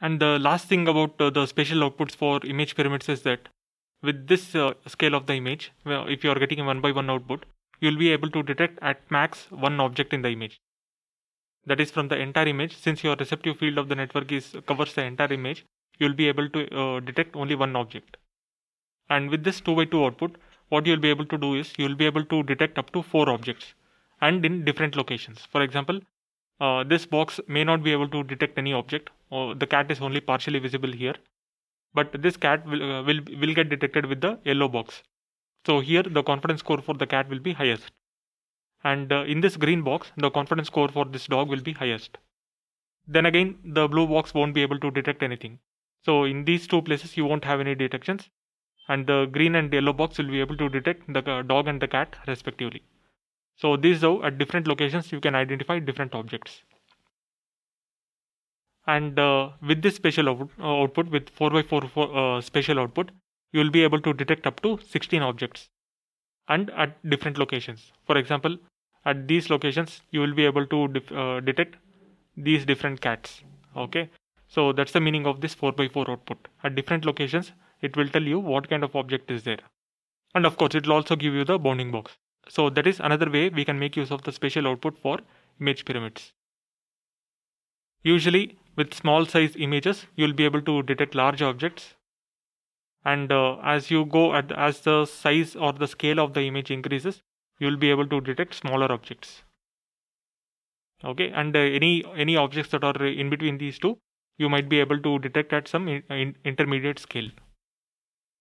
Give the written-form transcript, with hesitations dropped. And the last thing about the spatial outputs for image pyramids is that with this scale of the image, if you are getting a 1 by 1 output, you will be able to detect at max one object in the image. That is, from the entire image, since your receptive field of the network covers the entire image, you will be able to detect only one object. And with this 2 by 2 output, what you will be able to do is, you will be able to detect up to 4 objects and in different locations. For example, this box may not be able to detect any object, or the cat is only partially visible here, but this cat will get detected with the yellow box. So here the confidence score for the cat will be highest. And in this green box, the confidence score for this dog will be highest. Then again, the blue box won't be able to detect anything. So in these two places you won't have any detections, and the green and yellow box will be able to detect the dog and the cat respectively. So this is how at different locations you can identify different objects. And with this spatial output, with 4 by 4 spatial output, you will be able to detect up to 16 objects and at different locations. For example, at these locations you will be able to detect these different cats. Okay, so that's the meaning of this 4 by 4 output. At different locations it will tell you what kind of object is there, and of course it will also give you the bounding box. So that is another way we can make use of the spatial output for image pyramids. Usually with small size images you will be able to detect large objects, and as the size or the scale of the image increases, you will be able to detect smaller objects. Okay, and any objects that are in between these two, you might be able to detect at some intermediate scale.